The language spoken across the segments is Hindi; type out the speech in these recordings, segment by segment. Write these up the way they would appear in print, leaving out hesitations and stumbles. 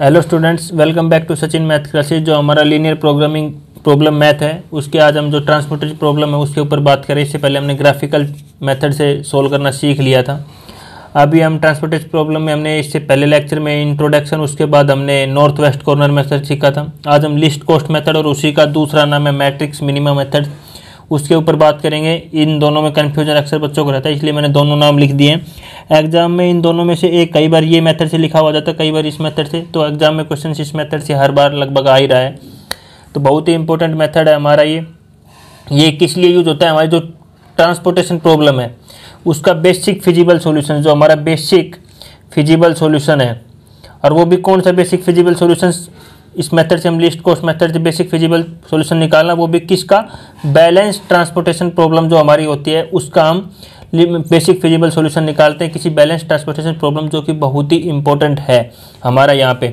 Hello students, welcome back to Sachin math classes. जो हमारा लीनियर प्रोग्रामिंग प्रॉब्लम मैथ है उसके आज हम जो ट्रांसपोर्टेशन प्रॉब्लम है उसके ऊपर बात करें। इससे पहले हमने ग्राफिकल मेथड से सोल्व करना सीख लिया था। अभी हम ट्रांसपोर्टेशन प्रॉब्लम में हमने इससे पहले लेक्चर में इंट्रोडक्शन, उसके बाद हमने नॉर्थ वेस्ट कॉर्नर मेथड सीखा था। आज हम लिस्ट कॉस्ट मैथड और उसी का दूसरा नाम है मैट्रिक्स मिनिमम मैथड, उसके ऊपर बात करेंगे। इन दोनों में कन्फ्यूजन अक्सर बच्चों को रहता है, इसलिए मैंने दोनों नाम लिख दिए हैं। एग्जाम में इन दोनों में से एक कई बार ये मेथड से लिखा हुआ जाता है, कई बार इस मेथड से, तो एग्जाम में क्वेश्चन इस मेथड से हर बार लगभग आ ही रहा है। तो बहुत ही इंपॉर्टेंट मेथड है हमारा ये किस लिए यूज होता है? हमारी जो ट्रांसपोर्टेशन प्रॉब्लम है उसका बेसिक फिजिबल सोल्यूशन, जो हमारा बेसिक फिजिबल सोल्यूशन है, और वो भी कौन सा बेसिक फिजिबल सोल्यूशन, इस मेथड से हम लिस्ट कॉस्ट मेथड से बेसिक फिजिबल सॉल्यूशन निकालना, वो भी किसका? बैलेंस ट्रांसपोर्टेशन प्रॉब्लम जो हमारी होती है उसका हम बेसिक फिजिबल सॉल्यूशन निकालते हैं, किसी बैलेंस ट्रांसपोर्टेशन प्रॉब्लम, जो कि बहुत ही इंपॉर्टेंट है हमारा यहाँ पे।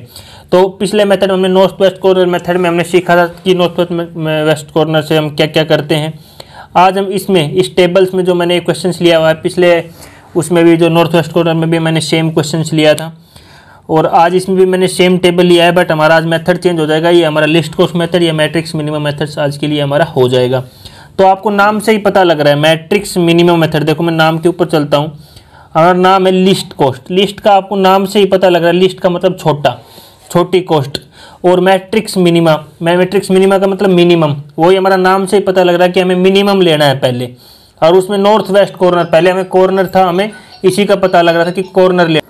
तो पिछले मेथड हमने नॉर्थ वेस्ट कॉर्नर मेथड में हमने सीखा था कि नॉर्थ वेस्ट कॉर्नर से हम क्या क्या करते हैं। आज हम इसमें इस टेबल्स में जो मैंने क्वेश्चन लिया हुआ है, पिछले उसमें भी जो नॉर्थ वेस्ट कॉर्नर में भी मैंने सेम क्वेश्चन लिया था, और आज इसमें भी मैंने सेम टेबल लिया है, बट हमारा आज मेथड चेंज हो जाएगा। ये हमारा लिस्ट कॉस्ट मेथड या मैट्रिक्स मिनिमम मेथड्स आज के लिए हमारा हो जाएगा। तो आपको नाम से ही पता लग रहा है मैट्रिक्स मिनिमम मेथड। देखो मैं नाम के ऊपर चलता हूँ, हमारा नाम है लिस्ट कॉस्ट। लिस्ट का आपको नाम से ही पता लग रहा है, लिस्ट का मतलब छोटा, छोटी कॉस्ट, और मैट्रिक्स मिनिमा, मैट्रिक्स मिनिमा का मतलब मिनिमम। वही हमारा नाम से ही पता लग रहा है कि हमें मिनिमम लेना है पहले, और उसमें नॉर्थ वेस्ट कॉर्नर, पहले हमें कॉर्नर था, हमें इसी का पता लग रहा था कि कॉर्नर ले,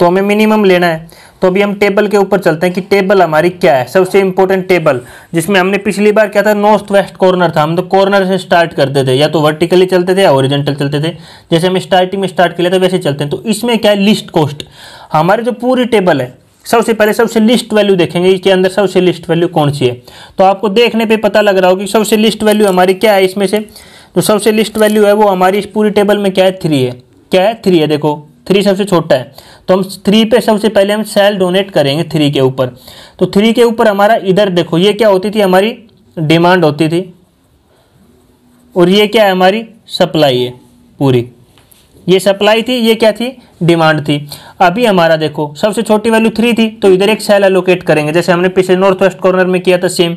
तो हमें मिनिमम लेना है। तो अभी हम टेबल के ऊपर चलते हैं कि टेबल हमारी क्या है, सबसे इंपॉर्टेंट टेबल, जिसमें हमने पिछली बार क्या था, नॉर्थ वेस्ट कॉर्नर था। हम तो कॉर्नर से स्टार्ट करते थे, या तो वर्टिकली चलते थे या हॉरिजॉन्टल चलते थे, जैसे हम स्टार्टिंग में स्टार्ट किया था वैसे चलते हैं। तो इसमें क्या है, लिस्ट कॉस्ट। हमारी जो पूरी टेबल है, सबसे पहले सबसे लिस्ट वैल्यू देखेंगे, इसके अंदर सबसे लिस्ट वैल्यू कौन सी है। तो आपको देखने पर पता लग रहा हो कि सबसे लिस्ट वैल्यू हमारी क्या है इसमें से। तो सबसे लिस्ट वैल्यू है वो हमारी इस पूरी टेबल में क्या है, थ्री है। क्या है, थ्री है। देखो थ्री सबसे छोटा है, तो हम थ्री पे सबसे पहले हम सेल डोनेट करेंगे थ्री के ऊपर। तो थ्री के ऊपर हमारा इधर देखो, ये क्या होती थी, हमारी डिमांड होती थी, और ये क्या है, हमारी सप्लाई है पूरी। ये सप्लाई थी, ये क्या थी, डिमांड थी। अभी हमारा देखो सबसे छोटी वैल्यू थ्री थी, तो इधर एक सेल एलोकेट करेंगे, जैसे हमने पिछले नॉर्थ वेस्ट कॉर्नर में किया था सेम।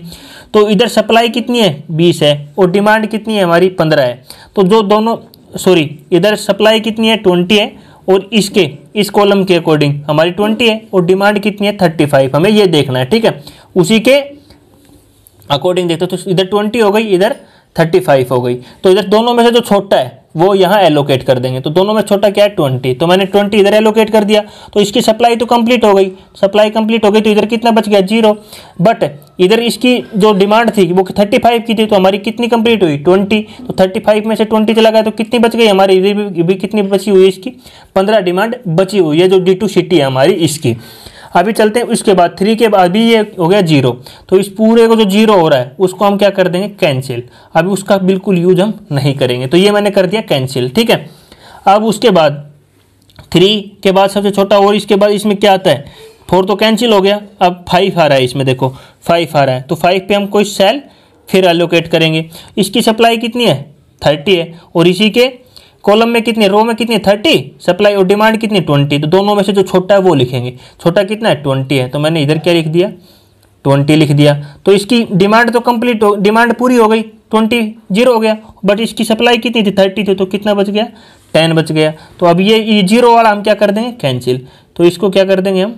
तो इधर सप्लाई कितनी है, 20 है, और डिमांड कितनी है हमारी, 15 है। तो जो दोनों, सॉरी, इधर सप्लाई कितनी है, 20 है, और इसके इस कॉलम के अकॉर्डिंग हमारी 20 है, और डिमांड कितनी है, 35। हमें ये देखना है, ठीक है, उसी के अकॉर्डिंग देखते हो। तो इधर 20 हो गई, इधर 35 हो गई। तो इधर दोनों में से जो छोटा है वो यहाँ एलोकेट कर देंगे। तो दोनों में छोटा क्या है, 20। तो मैंने 20 इधर एलोकेट कर दिया, तो इसकी सप्लाई तो कंप्लीट हो गई। सप्लाई कंप्लीट हो गई तो इधर कितना बच गया, 0। बट इधर इसकी जो डिमांड थी वो 35 की थी, तो हमारी कितनी कंप्लीट हुई, 20। तो 35 में से 20 चला गया, तो कितनी बच गई हमारी, इधर भी कितनी बची हुई है इसकी, 15 डिमांड बची हुई है, जो D2 सिटी है हमारी इसकी। अभी चलते हैं उसके बाद, 3 के बाद भी ये हो गया 0। तो इस पूरे को जो 0 हो रहा है उसको हम क्या कर देंगे, कैंसिल। अभी उसका बिल्कुल यूज हम नहीं करेंगे, तो ये मैंने कर दिया कैंसिल, ठीक है। अब उसके बाद 3 के बाद सबसे छोटा, और इसके बाद इसमें क्या आता है, 4 तो कैंसिल हो गया। अब 5 आ रहा है इसमें, देखो 5 आ रहा है, तो 5 पे हम कोई सेल फिर एलोकेट करेंगे। इसकी सप्लाई कितनी है, 30 है, और इसी के कॉलम में कितनी, रो में कितनी, 30 सप्लाई, और डिमांड कितनी, 20। तो दोनों में से जो छोटा है वो लिखेंगे, छोटा कितना है, 20 है। तो मैंने इधर क्या लिख दिया, 20 लिख दिया। तो इसकी डिमांड तो कंप्लीट हो, डिमांड पूरी हो गई, 20 0 हो गया, बट इसकी सप्लाई कितनी थी, 30 थी, तो कितना बच गया, 10 बच गया। तो अब ये 0 वाला हम क्या कर देंगे, कैंसिल। तो इसको क्या कर देंगे हम,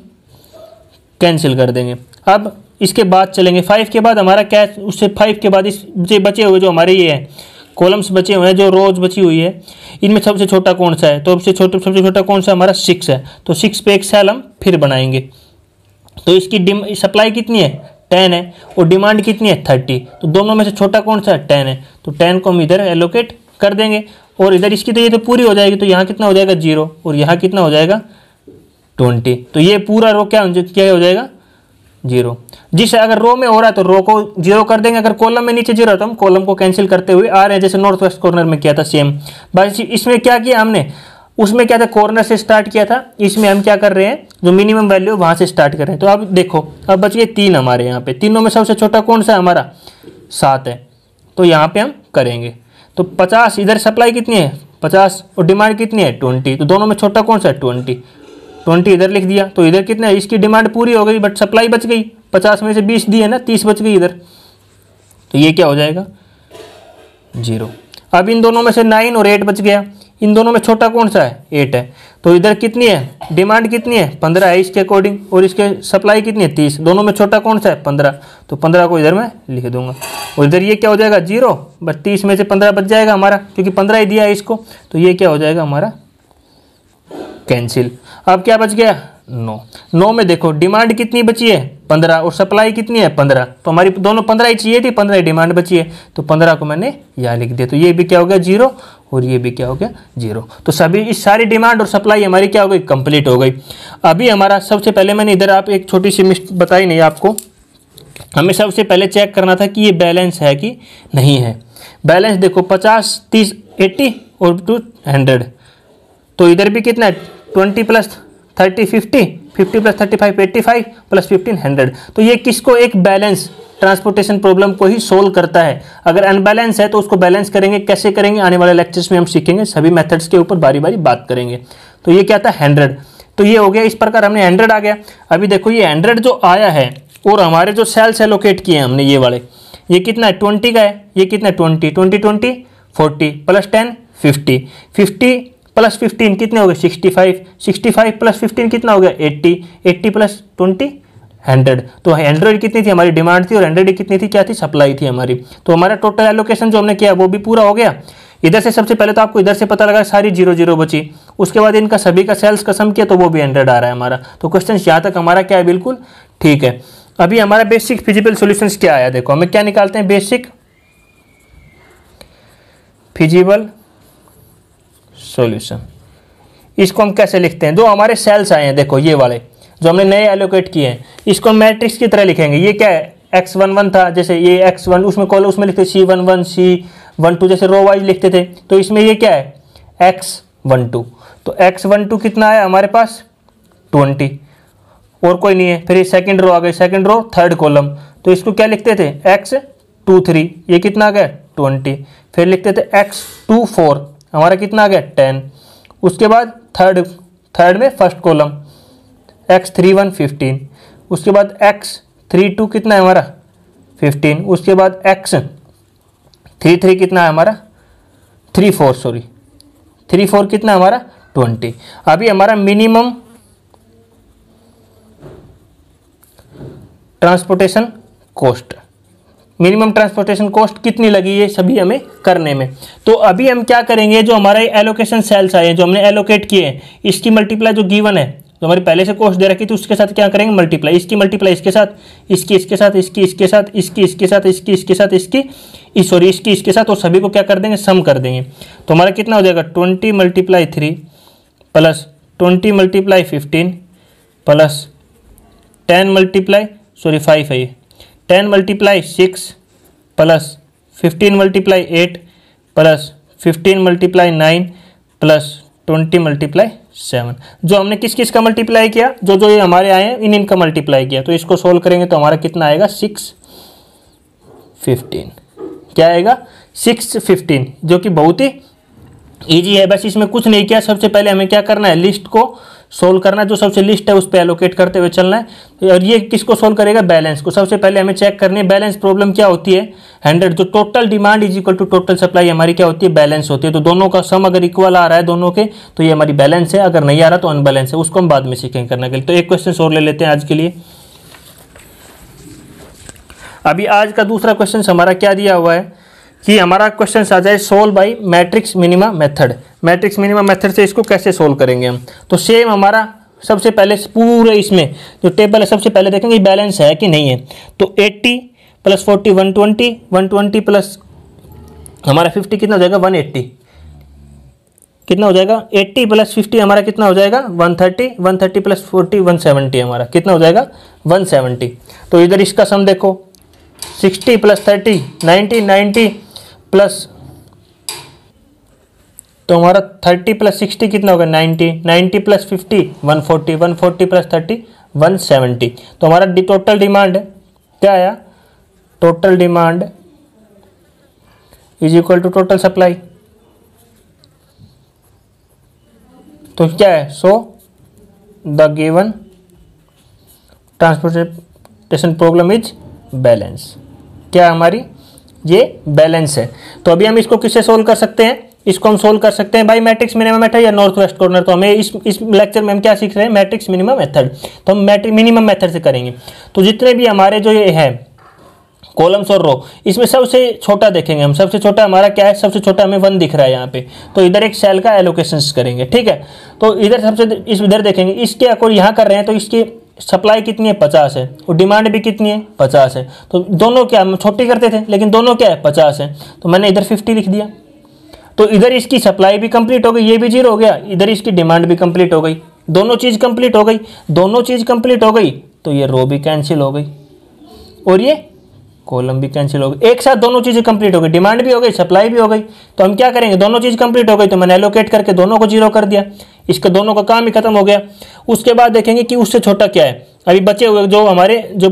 कैंसिल कर देंगे। अब इसके बाद चलेंगे 5 के बाद हमारा क्या, उससे 5 के बाद इससे बचे हुए जो हमारे ये है कॉलम्स बचे हुए हैं, जो रोज बची हुई है, इनमें सबसे छोटा कौन सा है, तो सबसे छोटा कौन सा हमारा 6 है। तो 6 पे एक सेल हम फिर बनाएंगे। तो इसकी सप्लाई कितनी है, 10 है, और डिमांड कितनी है, 30। तो दोनों में से छोटा कौन सा है, 10 है, तो 10 को हम इधर एलोकेट कर देंगे। और इधर इसकी तो ये तो पूरी हो जाएगी, तो यहाँ कितना हो जाएगा, 0, और यहाँ कितना हो जाएगा, 20। तो ये पूरा रो क्या हो जाएगा, 0। जिस अगर रो में हो रहा है तो रो को 0 कर देंगे, अगर कॉलम में नीचे 0 है तो हम कॉलम को कैंसिल करते हुए आ रहे हैं, जैसे नॉर्थ वेस्ट कॉर्नर में किया था सेम। बस इसमें क्या किया हमने, उसमें क्या था, कॉर्नर से स्टार्ट किया था, इसमें हम क्या कर रहे हैं, जो मिनिमम वैल्यू है वहाँ से स्टार्ट कर रहे हैं। तो अब देखो अब बच गए 3 हमारे यहाँ पे, तीनों में सबसे छोटा कौन सा हमारा, 7 है, तो यहाँ पर हम करेंगे। तो 50 इधर सप्लाई कितनी है, 50, और डिमांड कितनी है, 20। तो दोनों में छोटा कौन सा है, 20। 20 इधर लिख दिया, तो इधर कितना है, इसकी डिमांड पूरी हो गई बट सप्लाई बच गई, 50 में से 20 दी है ना, 30 बच गई इधर, तो ये क्या हो जाएगा, जीरो। अब इन दोनों में से 9 और 8 बच गया, इन दोनों में छोटा कौन सा है, 8 है, तो इधर कितनी है डिमांड, कितनी है 15 है इसके अकॉर्डिंग, और इसके सप्लाई कितनी है 30, दोनों में छोटा कौन सा है 15, तो 15 को इधर मैं लिख दूंगा। और इधर ये क्या हो जाएगा, जीरो, बट 30 में से 15 बच जाएगा हमारा, क्योंकि 15 ही दिया है इसको, तो ये क्या हो जाएगा हमारा, कैंसिल। अब क्या बच गया, 9 में देखो डिमांड कितनी बची है 15 और सप्लाई कितनी है 15, तो हमारी दोनों 15 ही चाहिए थी, 15 डिमांड बची है, तो 15 को मैंने यहाँ लिख दिया, तो ये भी क्या हो गया जीरो, और ये भी क्या हो गया जीरो। तो सभी इस सारी डिमांड और सप्लाई हमारी क्या हो गई, कंप्लीट हो गई। अभी हमारा सबसे पहले मैंने इधर आप एक छोटी सी मिस्ट बताई नहीं आपको, हमें सबसे पहले चेक करना था कि ये बैलेंस है कि नहीं है। बैलेंस देखो 50, 30, 80 और 200, तो इधर भी कितना है 20 प्लस 30 50, 50 प्लस 35 85 प्लस 1500, तो ये किसको, एक बैलेंस ट्रांसपोर्टेशन प्रॉब्लम को ही सोल्व करता है। अगर अनबैलेंस है तो उसको बैलेंस करेंगे, कैसे करेंगे आने वाले लेक्चर्स में हम सीखेंगे, सभी मेथड्स के ऊपर बारी बारी बात करेंगे। तो ये क्या था 100, तो ये हो गया, इस प्रकार हमने 100 आ गया। अभी देखो ये 100 जो आया है और हमारे जो सेल्स एलोकेट किए हैं हमने, ये वाले, ये कितना है 20 का है, ये कितना है 20, 20, 20, 40 प्लस 10 50, 50 प्लस 15 कितने हो गए 65, 65 प्लस 15 कितना हो गया 80, 80 प्लस 20, 100, तो 100 कितनी थी हमारी डिमांड थी, और 100 कितनी थी, क्या थी, सप्लाई थी हमारी। तो हमारा टोटल एलोकेशन जो हमने किया वो भी पूरा हो गया। इधर से सबसे पहले तो आपको इधर से पता लगा सारी 0, 0 बची, उसके बाद इनका सभी का सेल्स कसम किया तो वो भी 100 आ रहा है हमारा। तो क्वेश्चन यहाँ तक हमारा क्या है, बिल्कुल ठीक है। अभी हमारा बेसिक फिजिबल सॉल्यूशंस क्या आया, देखो हमें क्या निकालते हैं, बेसिक फिजिबल सॉल्यूशन। इसको हम कैसे लिखते हैं, जो हमारे सेल्स आए हैं देखो ये वाले जो हमने नए एलोकेट किए हैं, इसको हम मैट्रिक्स की तरह लिखेंगे। ये क्या है, x11 था, जैसे ये x1 उसमें कॉलम उसमें लिखते c11 c12 जैसे रो वाइज लिखते थे, तो इसमें ये क्या है x12, तो x12 कितना आया हमारे पास 20 और कोई नहीं है। फिर ये सेकंड रो आ गई, सेकंड रो थर्ड कॉलम, तो इसको क्या लिखते थे x23, ये कितना आ गया 20, फिर लिखते थे x24 हमारा कितना आ गया 10, उसके बाद थर्ड में फर्स्ट कॉलम x31 15, उसके बाद x32 कितना है हमारा 15, उसके बाद x33 कितना है हमारा 34 कितना है हमारा 20। अभी हमारा minimum transportation cost, minimum transportation cost कितनी लगी ये सभी हमें करने में। तो अभी हम क्या करेंगे, जो हमारे एलोकेशन सेल्स आए हैं जो हमने एलोकेट किए हैं, इसकी मल्टीप्लाई जो गिवन है, जो हमारी पहले से कॉस्ट दे रखी थी उसके साथ क्या करेंगे मल्टीप्लाई, इसकी मल्टीप्लाई इसके साथ, इसकी इसके साथ, इसकी इसके साथ, इसकी इसके साथ, इसकी इसके साथ, इसकी सॉरी इसकी इसके साथ, और सभी को क्या कर देंगे, सम कर देंगे। तो हमारा कितना हो जाएगा 20 multiply 3 plus 20 multiply 15 plus 10 multiply 6 plus 15 multiply 8 plus 15 multiply 9 plus 20 multiply 7, जो हमने किस किस का मल्टीप्लाई किया, जो ये हमारे आए हैं इन इनका मल्टीप्लाई किया। तो इसको सोल्व करेंगे तो हमारा कितना आएगा 615, क्या आएगा 615, जो कि बहुत ही ईजी है। बस इसमें कुछ नहीं किया, सबसे पहले हमें क्या करना है, लिस्ट को सोल्व करना है, जो सबसे लिस्ट है उस पर एलोकेट करते हुए चलना है। और ये किसको सोल्व करेगा, बैलेंस को। सबसे पहले हमें चेक करनी है बैलेंस प्रॉब्लम क्या होती है, 100 जो total demand is equal to total supply हमारी क्या होती है, बैलेंस होती है। तो दोनों का सम अगर इक्वल आ रहा है दोनों के, तो ये हमारी बैलेंस है, अगर नहीं आ रहा तो अनबैलेंस है। उसको हम बाद में सीखेंगे करने के लिए। तो एक क्वेश्चन और ले लेते हैं आज के लिए। अभी आज का दूसरा क्वेश्चन हमारा क्या दिया हुआ है कि हमारा क्वेश्चन आ जाए solve by matrix minimum method. Matrix minimum method से इसको कैसे सोल्व करेंगे हम, तो सेम हमारा सबसे पहले पूरे इसमें जो टेबल है सबसे पहले देखेंगे बैलेंस है कि नहीं है। तो 80 प्लस 40 120 प्लस हमारा 50 कितना हो जाएगा 180, कितना हो जाएगा 80 प्लस 50 हमारा कितना हो जाएगा 130 प्लस 40 170 हमारा कितना हो जाएगा 170। तो इधर इसका सम देखो 60 प्लस 30 90 प्लस, तो हमारा 30 प्लस 60 कितना होगा 90 90 प्लस 50 140 140 प्लस 30 170। तो हमारा टोटल डिमांड क्या आया, total demand is equal to total supply, तो क्या है 100 the given transportation problem is balance. क्या हमारी ये बैलेंस है, तो अभी हम इसको किससे सोल्व कर सकते हैं? इसको हम सोल्व कर सकते हैं भाई मैट्रिक्स मिनिमम मेथड या नॉर्थ वेस्ट कॉर्नर। तो हमें इस लेक्चर में हम क्या सीख रहे हैं? Matrix minimum method. तो हम मैट्रिक्स मिनिमम मेथड से करेंगे। तो जितने भी हमारे जो ये है कॉलम्स और रो, इसमें सबसे छोटा देखेंगे हम। सबसे छोटा हमारा क्या है? सबसे छोटा हमें 1 दिख रहा है यहाँ पे। तो इधर एक सेल का एलोकेशन करेंगे, ठीक है। तो इधर सबसे इधर देखेंगे, इसके अकॉर्डिंग यहाँ कर रहे हैं तो इसकी सप्लाई कितनी है? 50 है, और डिमांड भी कितनी है? 50 है। तो दोनों क्या हम छोटी करते थे, लेकिन दोनों क्या है? 50 है। तो मैंने इधर 50 लिख दिया। तो इधर इसकी सप्लाई भी कंप्लीट हो गई, ये भी जीरो हो गया, इधर इसकी डिमांड भी कंप्लीट हो गई, दोनों चीज़ कंप्लीट हो गई। दोनों चीज़ कंप्लीट हो गई तो ये रो भी कैंसिल हो गई और ये कॉलम भी कैंसिल हो गई। एक साथ दोनों चीज़ें कंप्लीट हो गई, डिमांड भी हो गई, सप्लाई भी हो गई। तो हम क्या करेंगे? दोनों चीज़ कंप्लीट हो गई तो मैंने एलोकेट करके दोनों को जीरो कर दिया, इसका दोनों का काम ही खत्म हो गया। उसके बाद देखेंगे कि उससे छोटा क्या है। अभी बचे हुए जो हमारे जो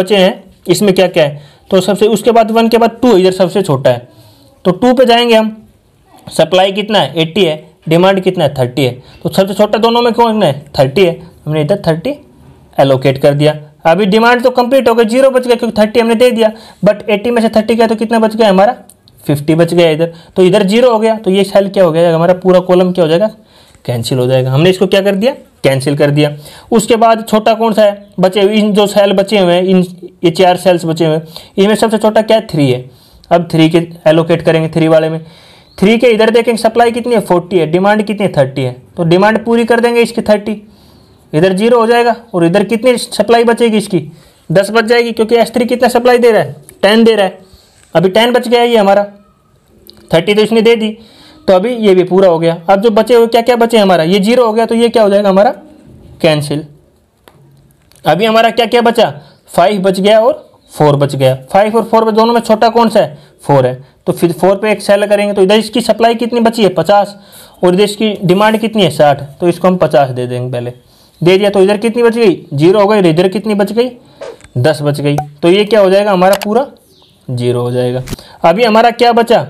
बचे हैं इसमें क्या क्या है। तो सबसे उसके बाद 1 के बाद 2, इधर सबसे छोटा है तो 2 पे जाएंगे हम। सप्लाई कितना है? 80 है, डिमांड कितना है? 30 है। तो सबसे छोटा दोनों में कौन है? 30 है। हमने इधर 30 एलोकेट कर दिया। अभी डिमांड तो कंप्लीट हो गई, जीरो बच गया क्योंकि 30 हमने दे दिया, बट 80 में से 30 गया तो कितना बच गया हमारा? 50 बच गया इधर। तो इधर जीरो हो गया तो ये सेल क्या हो गया हमारा? पूरा कॉलम क्या हो जाएगा? कैंसिल हो जाएगा। हमने इसको क्या कर दिया? कैंसिल कर दिया। उसके बाद छोटा कौन सा है? बचे हुए इन जो सेल बचे हुए हैं, इन ये 4 सेल्स बचे हुए हैं, इनमें सबसे छोटा क्या है? 3 है। अब 3 के एलोकेट करेंगे, 3 वाले में 3 के इधर देखेंगे सप्लाई कितनी है? 40 है, डिमांड कितनी है? 30 है। तो डिमांड पूरी कर देंगे इसकी 30, इधर जीरो हो जाएगा। और इधर कितनी सप्लाई बचेगी? इसकी 10 बच जाएगी क्योंकि S3 कितना सप्लाई दे रहा है? 10 दे रहा है। अभी 10 बच गया ये हमारा, 30 तो इसने दे दी, तो अभी ये भी पूरा हो गया। अब जो बचे हुए क्या क्या बचे हमारा? ये जीरो हो गया तो ये क्या हो जाएगा हमारा? कैंसिल। अभी हमारा क्या क्या बचा? 5 बच गया और 4 बच गया। 5 और 4 में दोनों में छोटा कौन सा है? 4 है। तो फिर 4 पे एक सेल करेंगे तो इधर इसकी सप्लाई कितनी बची है? 50, और इधर इसकी डिमांड कितनी है? 60। तो इसको हम 50 दे देंगे, पहले दे दिया। तो इधर कितनी बच गई? जीरो हो गई। इधर कितनी बच गई? 10 बच गई। तो ये क्या हो जाएगा हमारा? पूरा जीरो हो जाएगा। अभी हमारा क्या बचा?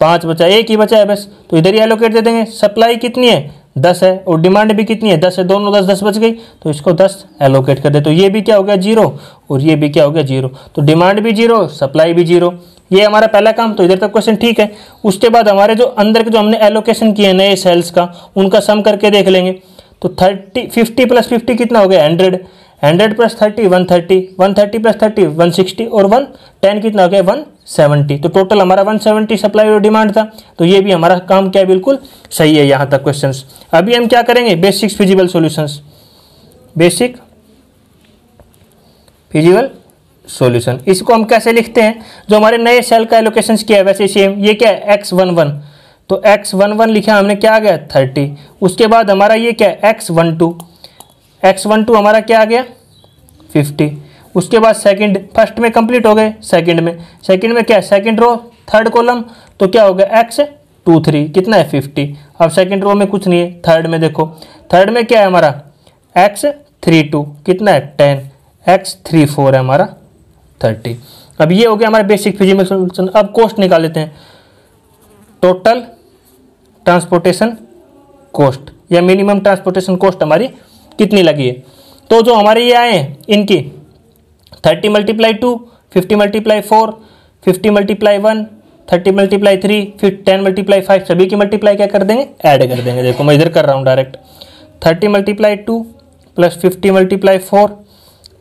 5 बचा, एक ही बचा है बस। तो इधर ही एलोकेट दे देंगे। सप्लाई कितनी है? 10 है, और डिमांड भी कितनी है? 10 है। दोनों 10 10 बच गई तो इसको 10 एलोकेट कर दे। तो ये भी क्या हो गया? जीरो, और ये भी क्या हो गया? जीरो। तो डिमांड भी जीरो, सप्लाई भी जीरो। ये हमारा पहला काम। तो इधर तक क्वेश्चन ठीक है। उसके बाद हमारे जो अंदर के जो हमने एलोकेशन किए नए सेल्स का, उनका सम करके देख लेंगे। तो 50 + 50 कितना हो गया? 100। 100 + 30 130, 130 प्लस 30 160, और 110 कितना हो गया? 170। तो टोटल हमारा 170 सप्लाई और डिमांड था। तो ये भी हमारा काम क्या है? बिल्कुल सही है यहाँ तक क्वेश्चंस। अभी हम क्या करेंगे? Basic feasible solutions. Basic feasible solution, इसको हम कैसे लिखते हैं? जो हमारे नए सेल का एलोकेशन किया है वैसे सेम। ये क्या है? X11। तो X11 लिखा हमने, क्या आ गया? 30। उसके बाद हमारा ये क्या है? X12। X12 हमारा क्या आ गया? 50। उसके बाद सेकंड, फर्स्ट में कंप्लीट हो गए, सेकंड में क्या है? Second row, third column. तो क्या हो गया? X23 कितना है? 50। अब सेकंड रो में कुछ नहीं है, थर्ड में देखो, थर्ड में क्या है हमारा? X32 कितना है? 10। X34 है हमारा 30। अब ये हो गया हमारा बेसिक फिजिकल सोल्यूशन। अब कॉस्ट निकाल लेते हैं, टोटल ट्रांसपोर्टेशन कॉस्ट या मिनिमम ट्रांसपोर्टेशन कॉस्ट हमारी कितनी लगी है। तो जो हमारे ये आए हैं इनकी 30 × 2, 50 × 4, 50 × 1, 30 × 3, फिर 10 × 5, सभी की मल्टीप्लाई क्या कर देंगे? ऐड कर देंगे। देखो मैं इधर कर रहा हूँ direct. 30 × 2 plus 50 × 4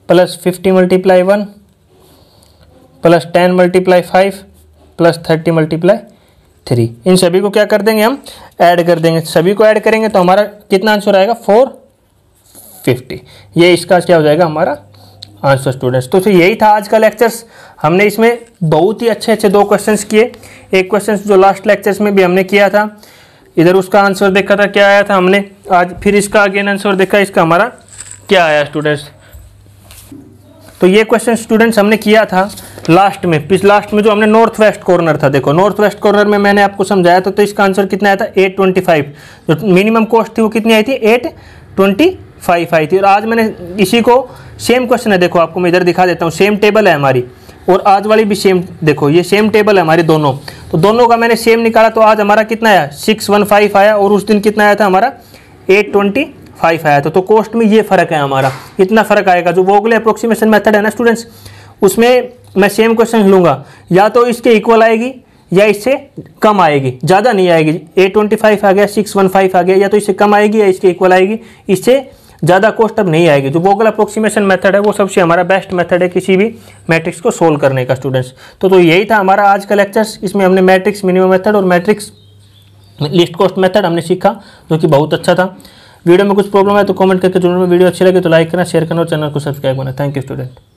plus 50 × 1 plus 10 × 5 plus 30 × 3, इन सभी को क्या कर देंगे? हम ऐड कर देंगे। सभी को ऐड करेंगे तो हमारा कितना आंसर आएगा? 450। ये इसका क्या हो जाएगा हमारा आंसर स्टूडेंट्स। तो यही था आज का लेक्चर्स। हमने इसमें बहुत ही अच्छे 2 क्वेश्चंस किए। एक क्वेश्चन जो लास्ट लेक्चर्स में भी हमने किया था, इधर उसका आंसर देखा था क्या आया था हमने, आज फिर इसका अगेन आंसर देखा, इसका हमारा क्या आया स्टूडेंट्स। तो ये क्वेश्चन स्टूडेंट्स हमने किया था लास्ट में, लास्ट में जो हमने नॉर्थ वेस्ट कॉर्नर था। देखो नॉर्थ वेस्ट कॉर्नर में मैंने आपको समझाया था, तो इसका आंसर कितना आया था? 825। जो मिनिमम कॉस्ट थी वो कितनी आई थी? 825 आई थी। और आज मैंने इसी को सेम क्वेश्चन है, देखो आपको मैं इधर दिखा देता हूँ, सेम टेबल है हमारी, और आज वाली भी सेम। देखो ये सेम टेबल है हमारी दोनों, तो दोनों का मैंने सेम निकाला। तो आज हमारा कितना आया? 615 आया, और उस दिन कितना आया था हमारा? 825 5 आया था। तो कॉस्ट में ये फ़र्क है हमारा, इतना फ़र्क आएगा। जो वोगले अप्रोक्सीमेशन मेथड है ना स्टूडेंट्स, उसमें मैं सेम क्वेश्चन लूँगा, या तो इसके इक्वल आएगी या इससे कम आएगी, ज़्यादा नहीं आएगी। 825 आ गया, 615 आ गया, या तो इससे कम आएगी या इसके इक्वल आएगी, इससे ज़्यादा कॉस्ट अब नहीं आएगी। जो वोगल अप्रोक्सीमेशन मेथड है वो सबसे हमारा बेस्ट मेथड है किसी भी मैट्रिक्स को सोल्व करने का स्टूडेंट्स। तो यही था हमारा आज का लेक्चर्स। इसमें हमने मैट्रिक्स मिनिमम मेथड और मैट्रिक्स लीस्ट कॉस्ट मेथड हमने सीखा, जो कि बहुत अच्छा था। वीडियो में कुछ प्रॉब्लम है तो कमेंट करके जरूर। वीडियो अच्छी लगे तो लाइक करना, शेयर करना और चैनल को सब्सक्राइब करना। Thank you student.